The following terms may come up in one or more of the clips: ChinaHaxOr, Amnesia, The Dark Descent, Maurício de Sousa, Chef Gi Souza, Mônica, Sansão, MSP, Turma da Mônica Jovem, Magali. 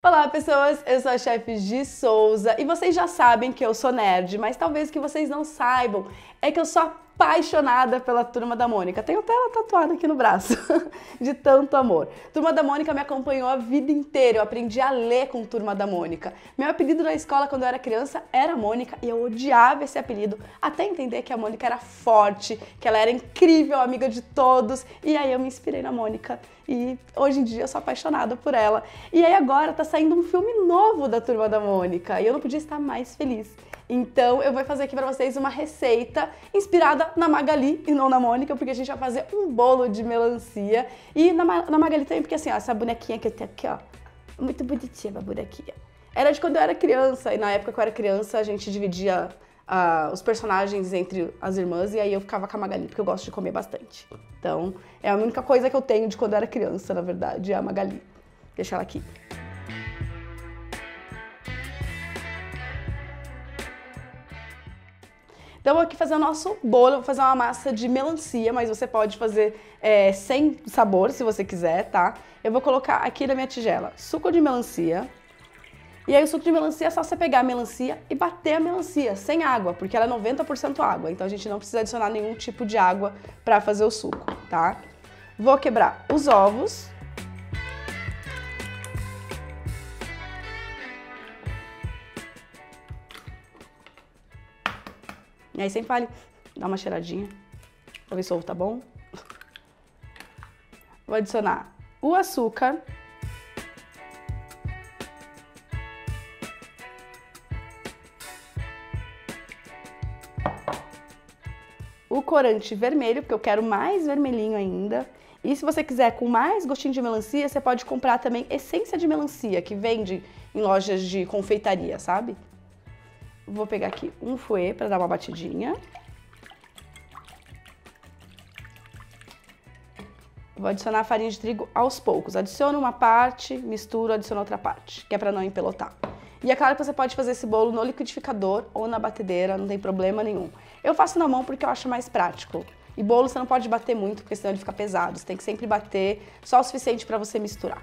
Olá pessoas, eu sou a Chef Gi Souza e vocês já sabem que eu sou nerd, mas talvez que vocês não saibam é que eu sou apaixonada pela Turma da Mônica. Tenho até ela tatuada aqui no braço, de tanto amor. Turma da Mônica me acompanhou a vida inteira, eu aprendi a ler com Turma da Mônica. Meu apelido na escola quando eu era criança era Mônica e eu odiava esse apelido, até entender que a Mônica era forte, que ela era incrível, amiga de todos, e aí eu me inspirei na Mônica e hoje em dia eu sou apaixonada por ela. E aí agora tá saindo um filme novo da Turma da Mônica e eu não podia estar mais feliz. Então eu vou fazer aqui pra vocês uma receita inspirada na Magali e não na Mônica, porque a gente vai fazer um bolo de melancia. E na Magali também, porque assim, ó, essa bonequinha que eu tenho aqui, ó, muito bonitinha a bonequinha. Era de quando eu era criança, e na época que eu era criança a gente dividia os personagens entre as irmãs, e aí eu ficava com a Magali, porque eu gosto de comer bastante. Então é a única coisa que eu tenho de quando eu era criança, na verdade, é a Magali. Deixa ela aqui. Então eu vou aqui fazer o nosso bolo, vou fazer uma massa de melancia, mas você pode fazer sem sabor, se você quiser, tá? Eu vou colocar aqui na minha tigela suco de melancia, e aí o suco de melancia é só você pegar a melancia e bater a melancia, sem água, porque ela é 90% água, então a gente não precisa adicionar nenhum tipo de água pra fazer o suco, tá? Vou quebrar os ovos. E aí sempre vale dar uma cheiradinha, pra ver se o ovo tá bom. Vou adicionar o açúcar. O corante vermelho, porque eu quero mais vermelhinho ainda. E se você quiser com mais gostinho de melancia, você pode comprar também essência de melancia, que vende em lojas de confeitaria, sabe? Vou pegar aqui um fouet para dar uma batidinha. Vou adicionar a farinha de trigo aos poucos. Adiciono uma parte, misturo, adiciono outra parte, que é para não empelotar. E é claro que você pode fazer esse bolo no liquidificador ou na batedeira, não tem problema nenhum. Eu faço na mão porque eu acho mais prático. E bolo você não pode bater muito, porque senão ele fica pesado. Você tem que sempre bater só o suficiente para você misturar.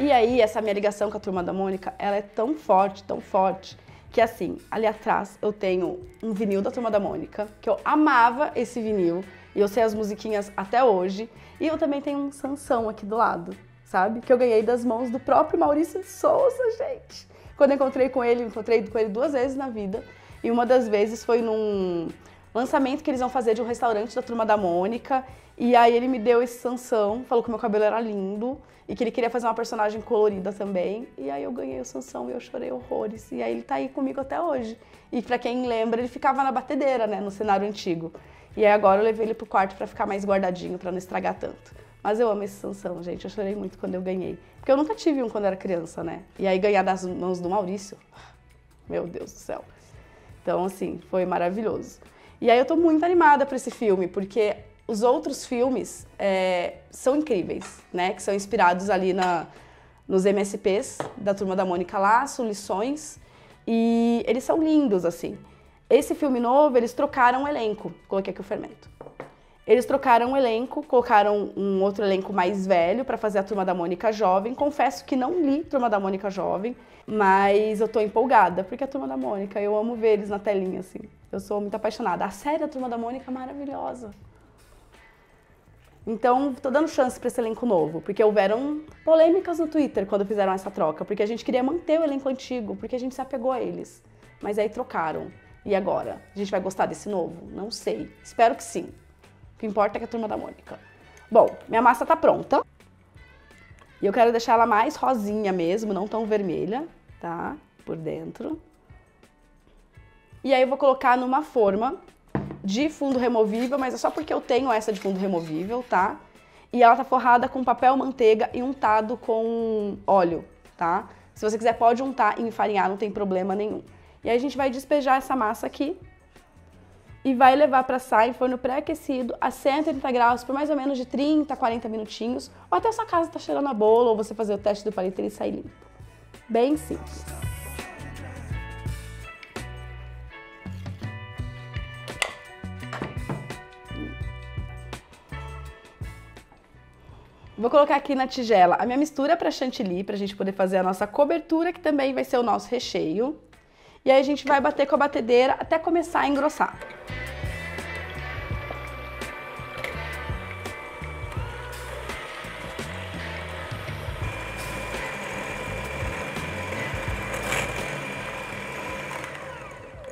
E aí, essa minha ligação com a Turma da Mônica, ela é tão forte, que assim, ali atrás eu tenho um vinil da Turma da Mônica, que eu amava esse vinil, e eu sei as musiquinhas até hoje, e eu também tenho um Sansão aqui do lado, sabe? Que eu ganhei das mãos do próprio Maurício de Sousa, gente! Quando eu encontrei com ele duas vezes na vida, e uma das vezes foi num lançamento que eles vão fazer de um restaurante da Turma da Mônica, e aí ele me deu esse Sansão, falou que meu cabelo era lindo e que ele queria fazer uma personagem colorida também, e aí eu ganhei o Sansão e eu chorei horrores, e aí ele tá aí comigo até hoje. E pra quem lembra, ele ficava na batedeira, né, no cenário antigo, e aí agora eu levei ele pro quarto pra ficar mais guardadinho, pra não estragar tanto. Mas eu amo esse Sansão, gente, eu chorei muito quando eu ganhei, porque eu nunca tive um quando era criança, né, e aí ganhar das mãos do Maurício, meu Deus do céu. Então assim, foi maravilhoso. E aí eu tô muito animada pra esse filme, porque os outros filmes são incríveis, né? Que são inspirados ali nos MSPs da Turma da Mônica Laço, Lições, e eles são lindos, assim. Esse filme novo, eles trocaram o elenco, coloquei aqui o fermento. Eles trocaram o elenco, colocaram um outro elenco mais velho pra fazer a Turma da Mônica Jovem. Confesso que não li Turma da Mônica Jovem, mas eu tô empolgada, porque a Turma da Mônica, eu amo ver eles na telinha, assim. Eu sou muito apaixonada. A série da Turma da Mônica é maravilhosa. Então, tô dando chance pra esse elenco novo, porque houveram polêmicas no Twitter quando fizeram essa troca, porque a gente queria manter o elenco antigo, porque a gente se apegou a eles. Mas aí trocaram. E agora? A gente vai gostar desse novo? Não sei. Espero que sim. O que importa é que a Turma da Mônica. Bom, minha massa tá pronta. E eu quero deixar ela mais rosinha mesmo, não tão vermelha, tá? Por dentro. E aí eu vou colocar numa forma de fundo removível, mas é só porque eu tenho essa de fundo removível, tá? E ela tá forrada com papel manteiga e untado com óleo, tá? Se você quiser pode untar e enfarinhar, não tem problema nenhum. E aí a gente vai despejar essa massa aqui. E vai levar para assar em forno pré-aquecido a 180 graus por mais ou menos de 30 a 40 minutinhos, ou até a sua casa tá cheirando a bolo, ou você fazer o teste do palito e ele sair limpo. Bem simples. Vou colocar aqui na tigela a minha mistura para chantilly, para a gente poder fazer a nossa cobertura, que também vai ser o nosso recheio. E aí a gente vai bater com a batedeira até começar a engrossar.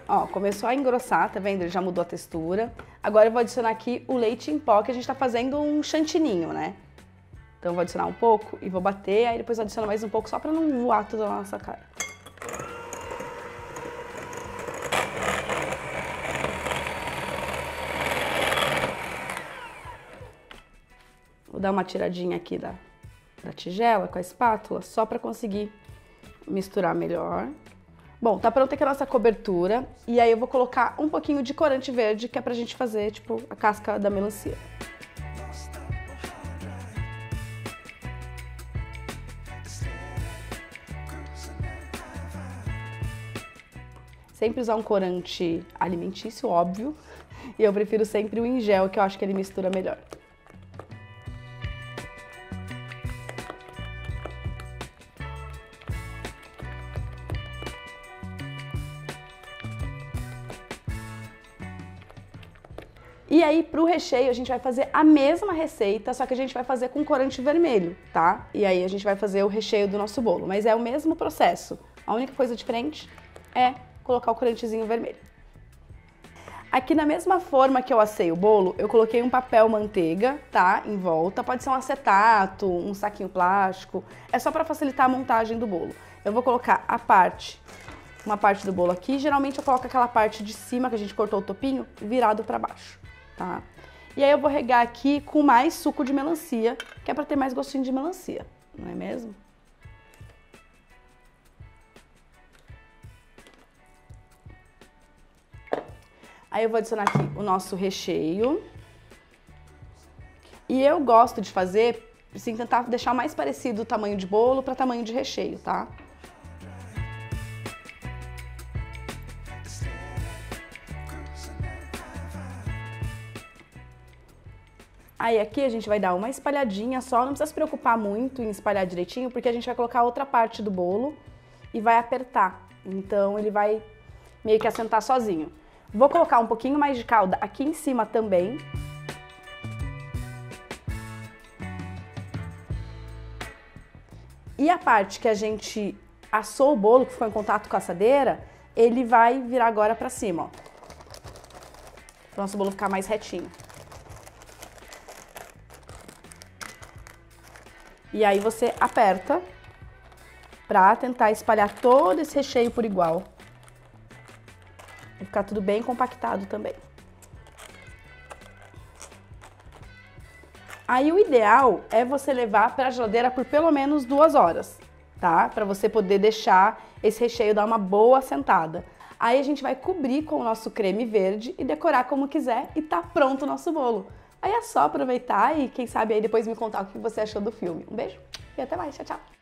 Ó, começou a engrossar, tá vendo? Ele já mudou a textura. Agora eu vou adicionar aqui o leite em pó, que a gente tá fazendo um chantininho, né? Então eu vou adicionar um pouco e vou bater, aí depois eu adiciono mais um pouco só pra não voar tudo na nossa cara. Vou dar uma tiradinha aqui da tigela com a espátula, só pra conseguir misturar melhor. Bom, tá pronta aqui a nossa cobertura, e aí eu vou colocar um pouquinho de corante verde, que é pra gente fazer, tipo, a casca da melancia. Sempre usar um corante alimentício, óbvio, e eu prefiro sempre o em gel, que eu acho que ele mistura melhor. E aí, pro recheio, a gente vai fazer a mesma receita, só que a gente vai fazer com corante vermelho, tá? E aí a gente vai fazer o recheio do nosso bolo, mas é o mesmo processo. A única coisa diferente é colocar o corantezinho vermelho. Aqui na mesma forma que eu assei o bolo, eu coloquei um papel manteiga, tá? Em volta, pode ser um acetato, um saquinho plástico, é só pra facilitar a montagem do bolo. Eu vou colocar uma parte do bolo aqui, geralmente eu coloco aquela parte de cima que a gente cortou o topinho, virado pra baixo. Tá? E aí eu vou regar aqui com mais suco de melancia, que é pra ter mais gostinho de melancia, não é mesmo? Aí eu vou adicionar aqui o nosso recheio. E eu gosto de fazer, assim, tentar deixar mais parecido o tamanho de bolo pra tamanho de recheio, tá? Aí aqui a gente vai dar uma espalhadinha só, não precisa se preocupar muito em espalhar direitinho, porque a gente vai colocar outra parte do bolo e vai apertar. Então ele vai meio que assentar sozinho. Vou colocar um pouquinho mais de calda aqui em cima também. E a parte que a gente assou o bolo, que ficou em contato com a assadeira, ele vai virar agora pra cima, ó. Pro nosso bolo ficar mais retinho. E aí você aperta pra tentar espalhar todo esse recheio por igual. Vai ficar tudo bem compactado também. Aí o ideal é você levar pra geladeira por pelo menos 2 horas, tá? Pra você poder deixar esse recheio dar uma boa assentada. Aí a gente vai cobrir com o nosso creme verde e decorar como quiser e tá pronto o nosso bolo. Aí é só aproveitar e quem sabe aí depois me contar o que você achou do filme. Um beijo e até mais. Tchau, tchau.